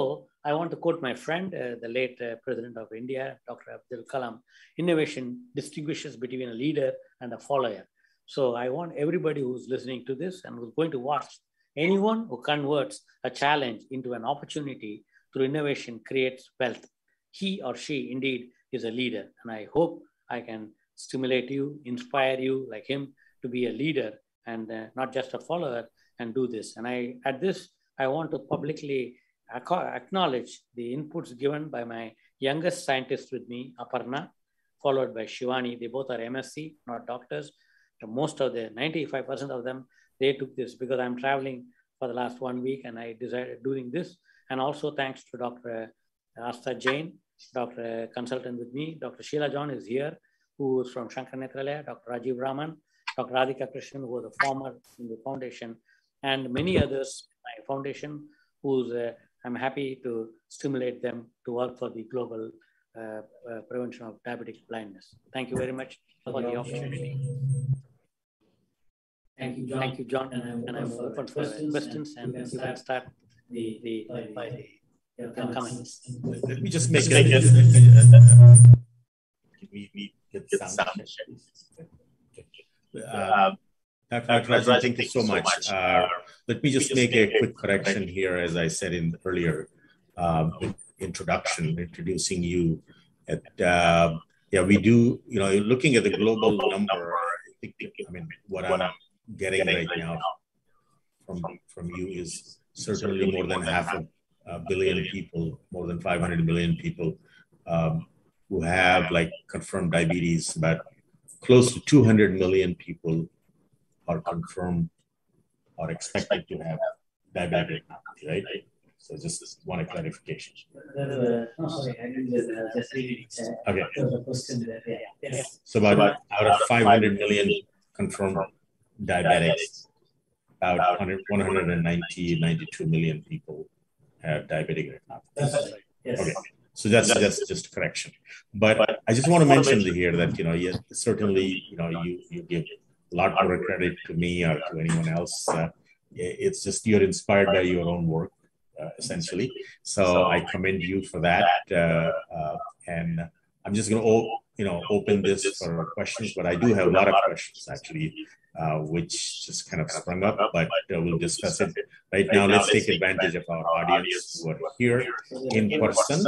I want to quote my friend, uh, the late uh, President of India, Doctor Abdul Kalam, innovation distinguishes between a leader and a follower. So I want everybody who's listening to this and who's going to watch, anyone who converts a challenge into an opportunity through innovation creates wealth. He or she indeed is a leader. And I hope I can stimulate you, inspire you like him to be a leader and uh, not just a follower, and do this. And I, at this, I want to publicly acknowledge the inputs given by my youngest scientist with me, Aparna, followed by Shivani. They both are M S C, not doctors. The most of the ninety-five percent of them, they took this because I'm traveling for the last one week and I decided doing this. And also thanks to Doctor Astha Jain, Doctor Consultant with me, Doctor Sheila John is here, who is from Sankara Nethralaya, Doctor Rajiv Raman, Doctor Radhika Krishnan, who was a former in the foundation, and many others in my foundation, who's uh, I'm happy to stimulate them to work for the global uh, uh, prevention of diabetic blindness. Thank you very much for the opportunity. Thank you, John. Thank you, John. And I'm, and I'm open, open for questions, questions and, and you can start the, the, by, by the yeah, comments. Let me just make it. Can we get the sound? Uh, Doctor Natarajan, thank you so much. Uh, let me just make a quick correction here, as I said in earlier. Um, introduction, introducing you at, uh, yeah, we do, you know, looking at the global number, I think, I mean, what I'm getting right now from, from you is certainly more than half a, a billion people, more than five hundred million people um, who have like confirmed diabetes, but close to two hundred million people are confirmed or expected to have diabetic retinopathy, right? So just this one clarification. Okay. So about out of five hundred million confirmed diabetics, about one hundred, one ninety, ninety-two million people have diabetic retinopathy. Okay. So that's that's just a correction. But I just want to mention here that, you know, yes, certainly, you know, you, you give a lot more credit to me or to anyone else. Uh, it's just you're inspired by your own work, uh, essentially. So I commend you for that. Uh, uh, and I'm just going to, you know, open this for questions, but I do have a lot of questions, actually, uh, which just kind of sprung up, but uh, we'll discuss it. Right now, let's take advantage of our audience who are here in person.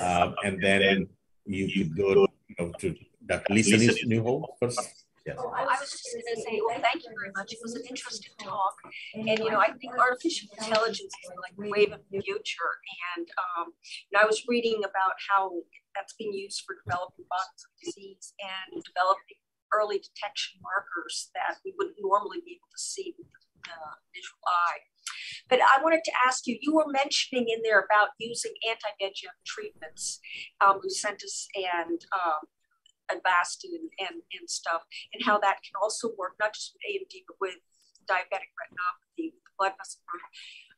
Um, and then you could go to, you know, to Doctor Lisa Newhold first. Yes. Oh, I was just going to say, well, thank you very much. It was an interesting talk. And, you know, I think artificial intelligence is like the wave of the future. And, um, and I was reading about how that's being used for developing bodies of disease and developing early detection markers that we wouldn't normally be able to see with the uh, visual eye. But I wanted to ask you, you were mentioning in there about using anti-V E G F treatments, um, Lucentis and um, Avastin and, and, and stuff, and how that can also work, not just with A M D, but with diabetic retinopathy, with the blood vessel.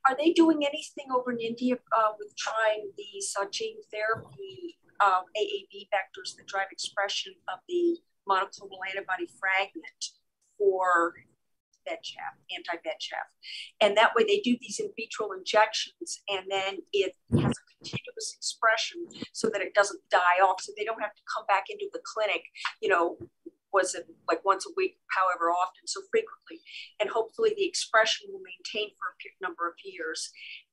Are they doing anything over in India uh, with trying these uh, gene therapy uh, A A V vectors that drive expression of the monoclonal antibody fragment for V E G F, anti-V E G F, and that way they do these in vitro injections, and then it has a continuous expression so that it doesn't die off, so they don't have to come back into the clinic, you know, was it like once a week, however often, so frequently, and hopefully the expression will maintain for a number of years.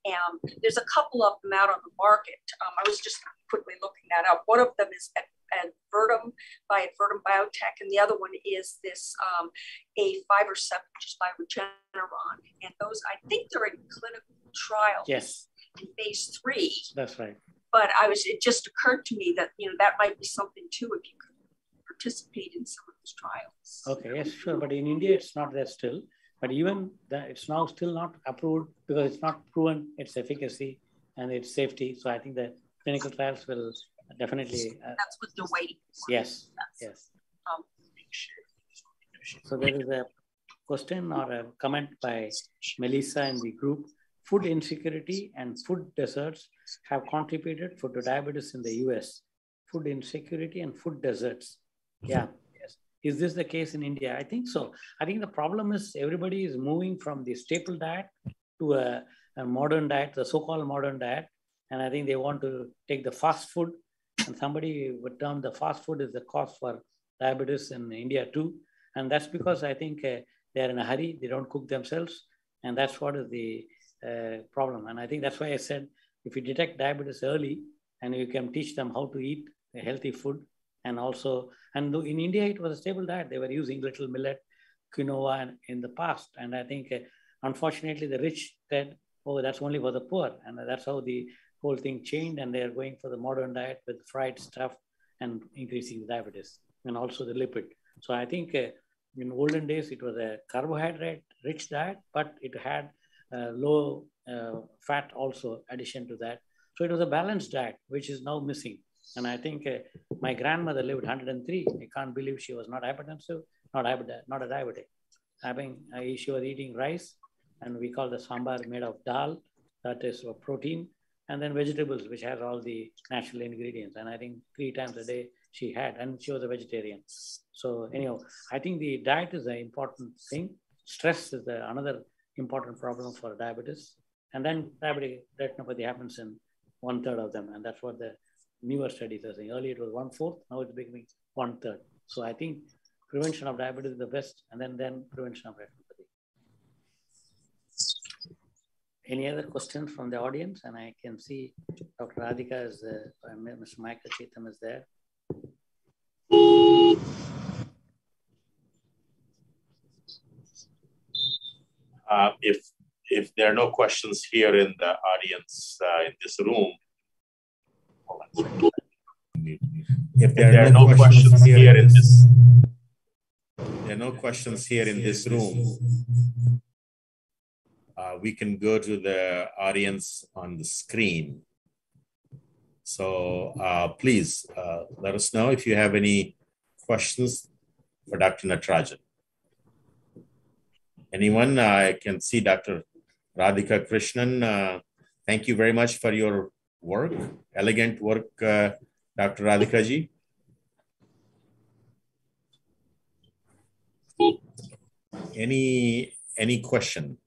Um, there's a couple of them out on the market. Um, I was just quickly looking that up. One of them is at Advertum by Advertum Biotech, and the other one is this um, aflibercept, which is by Regeneron. And those, I think they're in clinical trials. Yes. In phase three. That's right. But I was, it just occurred to me that, you know, that might be something too if you could participate in some of those trials. Okay, yes, sure. But in India, it's not there still. But even that, it's now still not approved because it's not proven its efficacy and its safety. So I think the clinical trials will definitely. Uh, That's what they're waiting for. Yes. Yes. Um, so there is a question or a comment by Melissa in the group. Food insecurity and food deserts have contributed for to diabetes in the U S. Food insecurity and food deserts. Yeah. Yes. Is this the case in India? I think so. I think the problem is everybody is moving from the staple diet to a, a modern diet, the so-called modern diet. And I think they want to take the fast food. And somebody would term the fast food is the cause for diabetes in India too. And that's because I think uh, they're in a hurry. They don't cook themselves. And that's what is the uh, problem. And I think that's why I said, if you detect diabetes early and you can teach them how to eat a healthy food. And also, and in India, it was a stable diet. They were using little millet, quinoa in the past. And I think, uh, unfortunately, the rich said, oh, that's only for the poor. And that's how the whole thing changed, and they're going for the modern diet with fried stuff and increasing the diabetes and also the lipid. So I think uh, in olden days, it was a carbohydrate-rich diet, but it had uh, low uh, fat also addition to that. So it was a balanced diet, which is now missing. And I think uh, my grandmother lived one hundred and three. I can't believe she was not hypertensive, not, not a diabetic. I mean, I, she was eating rice, and we call the sambar made of dal, that is a protein, and then vegetables, which has all the natural ingredients. And I think three times a day she had, and she was a vegetarian. So anyhow, I think the diet is an important thing. Stress is the, another important problem for diabetes. And then diabetic retinopathy happens in one third of them. And that's what the newer studies are saying. Earlier it was one fourth, now it's becoming one third. So I think prevention of diabetes is the best, and then, then prevention of retinopathy. Any other questions from the audience? And I can see Doctor Radhika is there, Mister Michael Chitham is there. Uh, if if there are no questions here in the audience uh, in this room, if there, if there are no, no questions, questions here, here in this, there are no questions here in this room. Uh, we can go to the audience on the screen. So uh, please uh, let us know if you have any questions for Doctor Natarajan. Anyone? I can see Doctor Radhika Krishnan. Uh, thank you very much for your work, elegant work, uh, Doctor Radhika ji. Any any question?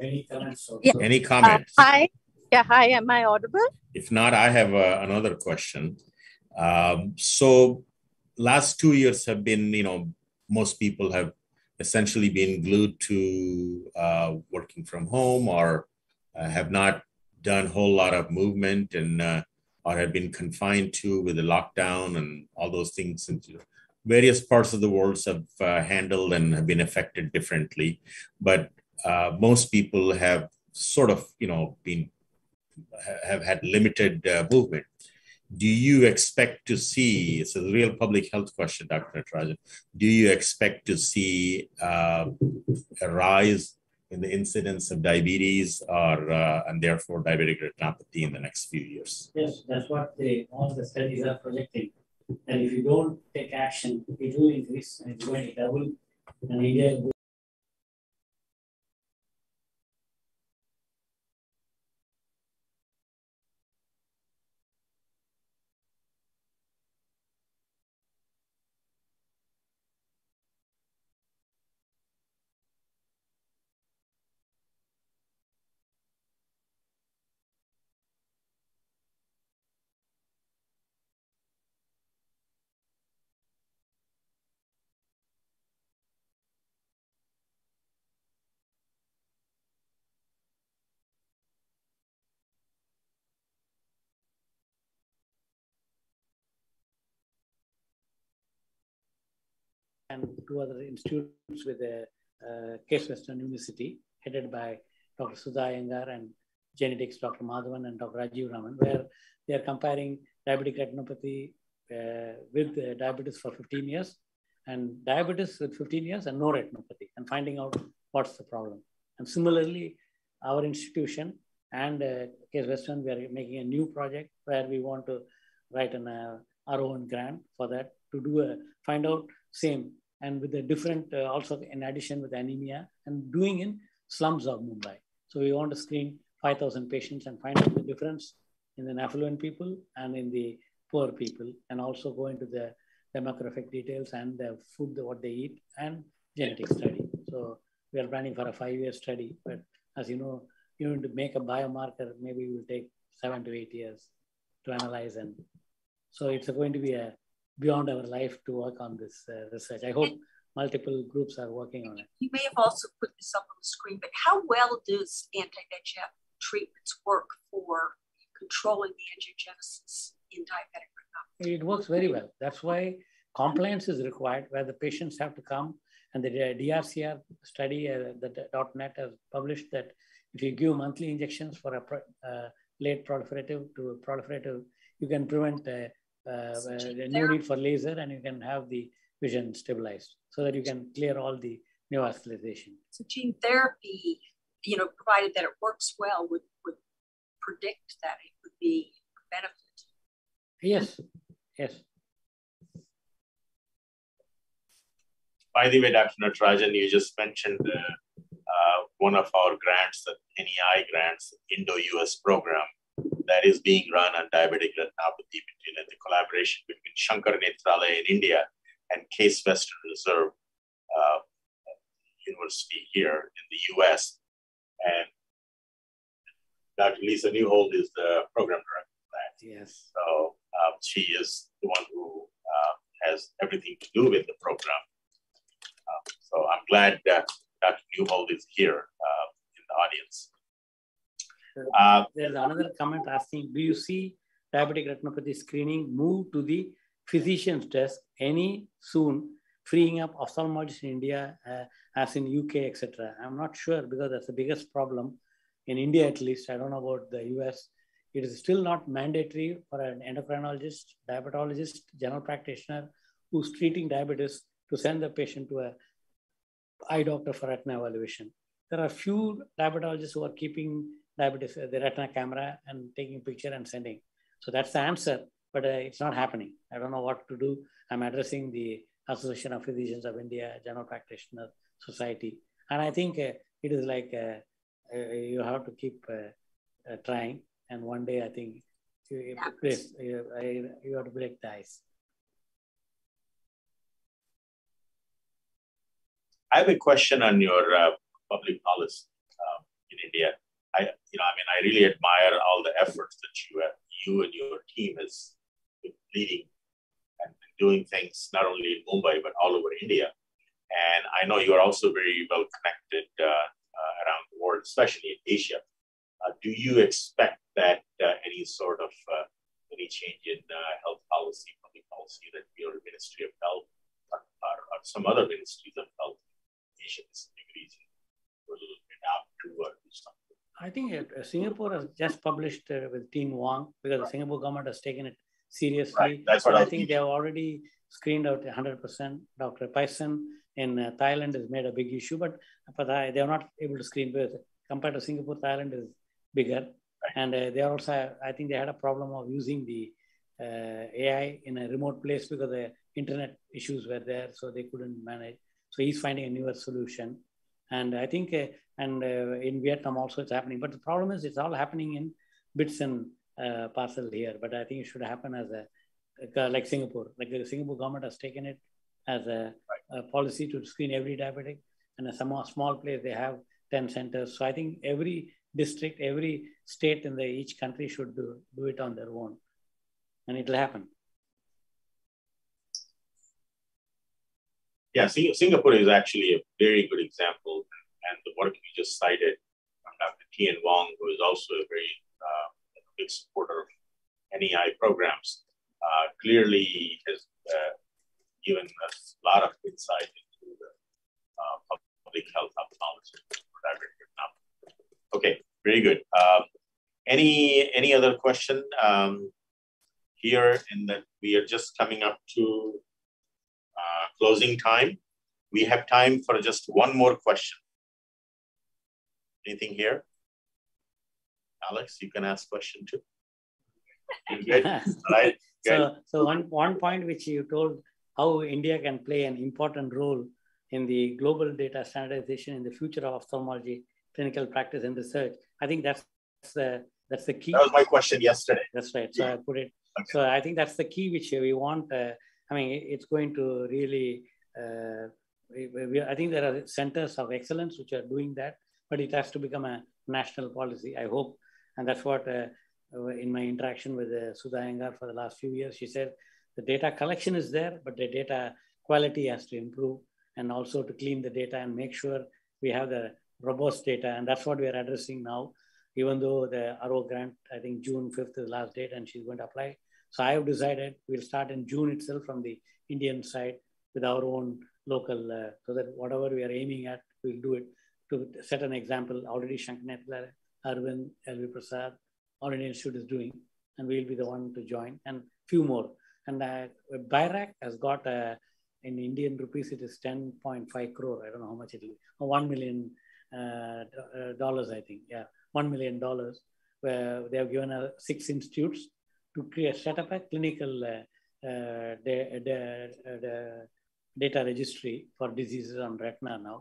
Any comments? Yeah. Any comments? Uh, hi. Yeah. Hi. Am I audible? If not, I have uh, another question. Um, so, last two years have been, you know. Most people have essentially been glued to uh, working from home, or uh, have not done a whole lot of movement, and uh, or have been confined to with the lockdown and all those things. And various parts of the world have uh, handled and have been affected differently. But uh, most people have sort of, you know, been have had limited uh, movement. Do you expect to see, it's a real public health question, Doctor Natarajan, do you expect to see uh, a rise in the incidence of diabetes or uh, and therefore diabetic retinopathy in the next few years? Yes, that's what they, all the studies are projecting. And if you don't take action, it will increase and it's going to double. And India will and two other institutes with the uh, Case Western University, headed by Doctor Sudha Iyengar and genetics Doctor Madhavan and Doctor Rajiv Raman, where they are comparing diabetic retinopathy uh, with uh, diabetes for fifteen years, and diabetes with fifteen years and no retinopathy, and finding out what's the problem. And similarly, our institution and uh, Case Western, we are making a new project where we want to write an uh, A R O grant for that, to do a find out same, and with a different, uh, also in addition with anemia, and doing in slums of Mumbai. So we want to screen five thousand patients and find out the difference in the affluent people and in the poor people, and also go into the demographic details and the food, what they eat, and genetic study. So we are planning for a five-year study, but as you know, even to make a biomarker, maybe it will take seven to eight years to analyze. And so it's going to be a beyond our life to work on this uh, research. I hope and multiple groups are working on it. You may have also put this up on the screen, but how well does anti-V E G F treatments work for controlling the angiogenesis in diabetic retinopathy? It works very well. That's why compliance is required, where the patients have to come, and the D R C R study uh, that .net has published that if you give monthly injections for a pro uh, late proliferative to a proliferative, you can prevent uh, Uh, uh, no need for laser, and you can have the vision stabilized so that you can clear all the neovascularization. So gene therapy, you know, provided that it works well, would, would predict that it would be a benefit. Yes, yes. By the way, Doctor Natarajan, you just mentioned uh, uh, one of our grants, the N E I grants, Indo-U S program, that is being run on diabetic retinopathy between the collaboration between Sankara Nethralaya in India and Case Western Reserve uh, University here in the U S. And Doctor Lisa Newhold is the program director of that. Yes. So um, she is the one who uh, has everything to do with the program. Uh, so I'm glad that Doctor Newhold is here. Uh, audience. Uh, There's another comment asking, do you see diabetic retinopathy screening move to the physician's desk any soon, freeing up ophthalmologists in India uh, as in U K, et cetera? I'm not sure, because that's the biggest problem in India, at least. I don't know about the U S. It is still not mandatory for an endocrinologist, diabetologist, general practitioner who's treating diabetes to send the patient to a eye doctor for retina evaluation. There are few diabetologists who are keeping diabetes, the retina camera, and taking picture and sending. So that's the answer, but uh, it's not happening. I don't know what to do. I'm addressing the Association of Physicians of India, General Practitioner Society. And I think uh, it is like uh, uh, you have to keep uh, uh, trying. And one day, I think you, yeah. you, you, you have to break the ice. I have a question on your uh, public policy um, in India. I, you know, I mean, I really admire all the efforts that you have, you and your team is leading and doing things not only in Mumbai but all over India. And I know you are also very well connected uh, uh, around the world, especially in Asia. Uh, do you expect that uh, any sort of uh, any change in uh, health policy, public policy, that your Ministry of Health or, or, or some other ministries of health, Asia Pacific region, will adopt to or do something? I think uh, Singapore has just published uh, with Teen Wong, because right. the Singapore government has taken it seriously. Right. That's what I, I think they have already screened out one hundred percent. Doctor Paisen in uh, Thailand has made a big issue, but, but uh, they are not able to screen. Compared to Singapore, Thailand is bigger. Right. And uh, they are also, I think they had a problem of using the uh, A I in a remote place because the internet issues were there, so they couldn't manage. So he's finding a newer solution. And I think, uh, and uh, in Vietnam also it's happening. But the problem is it's all happening in bits and uh, parcel here. But I think it should happen as a, like Singapore. Like the Singapore government has taken it as a, right. a policy to screen every diabetic. And in some small place, they have ten centers. So I think every district, every state in the each country should do, do it on their own. And it'll happen. Yeah, Singapore is actually a very good example, and the work you just cited from Doctor Tien Wong, who is also a very uh, big supporter of N E I programs, uh, clearly has uh, given us a lot of insight into the uh, public health ophthalmology. Okay, very good. Um, any any other question um, here? In that we are just coming up to Uh, closing time. We have time for just one more question. Anything here? Alex, you can ask question too. Good. All right. Good. So, so one, one point which you told, how India can play an important role in the global data standardization in the future of ophthalmology, clinical practice and research. I think that's the, that's the key. That was my question yesterday. That's right. So yeah. I put it. Okay. So I think that's the key which we want. Uh, I mean, it's going to really, uh, we, we, I think there are centers of excellence which are doing that, but it has to become a national policy, I hope. And that's what, uh, in my interaction with uh, Sudha Iyengar for the last few years, she said, the data collection is there, but the data quality has to improve, and also to clean the data and make sure we have the robust data. And that's what we are addressing now, even though the A R O grant, I think June fifth is the last date, and she's going to apply. So I have decided we'll start in June itself from the Indian side with our own local, uh, so that whatever we are aiming at, we'll do it. To set an example, already Sankara Nethralaya, Aravind, L V Prasad, our Indian Institute is doing, and we'll be the one to join, and few more. And uh, BIRAC has got, uh, in Indian rupees, it is ten point five crore. I don't know how much it is, oh, one million dollars, uh, uh, I think. Yeah, one million dollars, where they have given uh, six institutes to create, set up a clinical uh, uh, de de de data registry for diseases on retina now.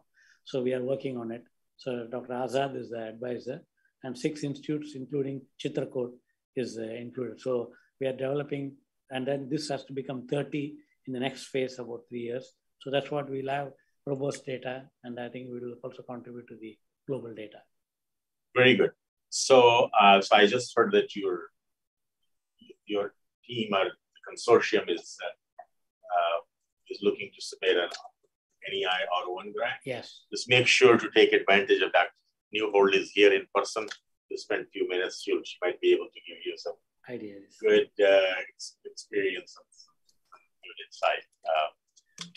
So we are working on it. So Doctor Azad is the advisor, and six institutes, including Chitrakoot, is uh, included. So we are developing, and then this has to become thirty in the next phase, about three years. So that's what we'll have, robust data, and I think we will also contribute to the global data. Very good. So, uh, so I just heard that you're your team or the consortium is uh, uh, is looking to submit an N E I R O one grant. Yes. Just make sure to take advantage of Doctor Newhold is here in person. You spend a few minutes, she might be able to give you some ideas, good uh, experience, good insight uh,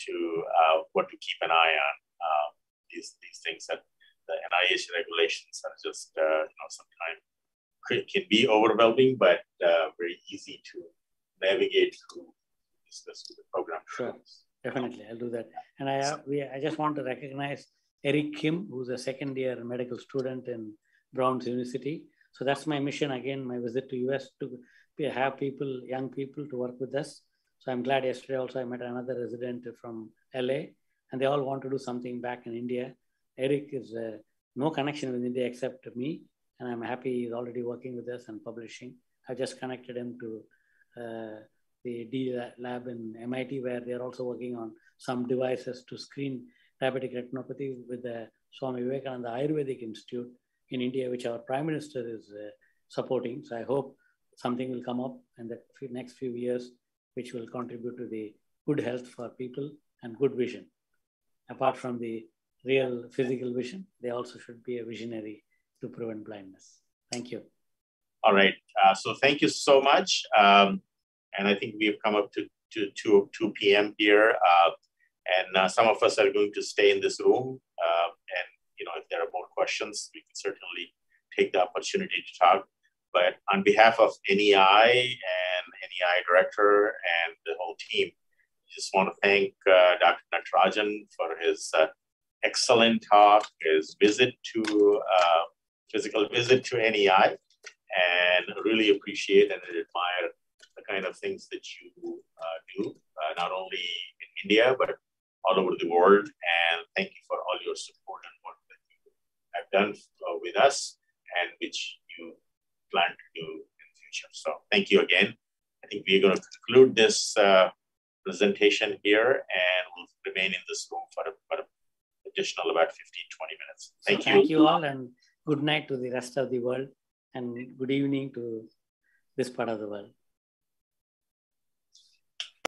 to uh, what to keep an eye on. Uh, these these things that the N I H regulations are just uh, you know, sometimes can be overwhelming, but uh, very easy to navigate through this, this the program. Sure, definitely, I'll do that. And I uh, we I just want to recognize Eric Kim, who's a second year medical student in Brown's University. So that's my mission again, my visit to U S, to have people, young people to work with us. So I'm glad yesterday also I met another resident from L A, and they all want to do something back in India. Eric is uh, no connection with India except me, and I'm happy he's already working with us and publishing. I just connected him to uh, the D lab in M I T, where they're also working on some devices to screen diabetic retinopathy with the Swami Vivekananda Ayurvedic Institute in India, which our Prime Minister is uh, supporting. So I hope something will come up in the next few years, which will contribute to the good health for people and good vision. Apart from the real physical vision, they also should be a visionary to prevent blindness. Thank you. All right. Uh, so thank you so much. Um, and I think we've come up to, to, to two P M here. Uh, and uh, some of us are going to stay in this room. Uh, and you know, if there are more questions, we can certainly take the opportunity to talk. But on behalf of N E I and N E I director and the whole team, just want to thank uh, Doctor Natarajan for his uh, excellent talk, his visit to uh, physical visit to N E I, and really appreciate and admire the kind of things that you uh, do, uh, not only in India but all over the world. And thank you for all your support and work that you have done uh, with us, and which you plan to do in the future. So thank you again. I think we're going to conclude this Uh, presentation here, and we'll remain in this room for, a, for an additional about fifteen, twenty minutes. Thank so you. Thank you all, and good night to the rest of the world, and good evening to this part of the world.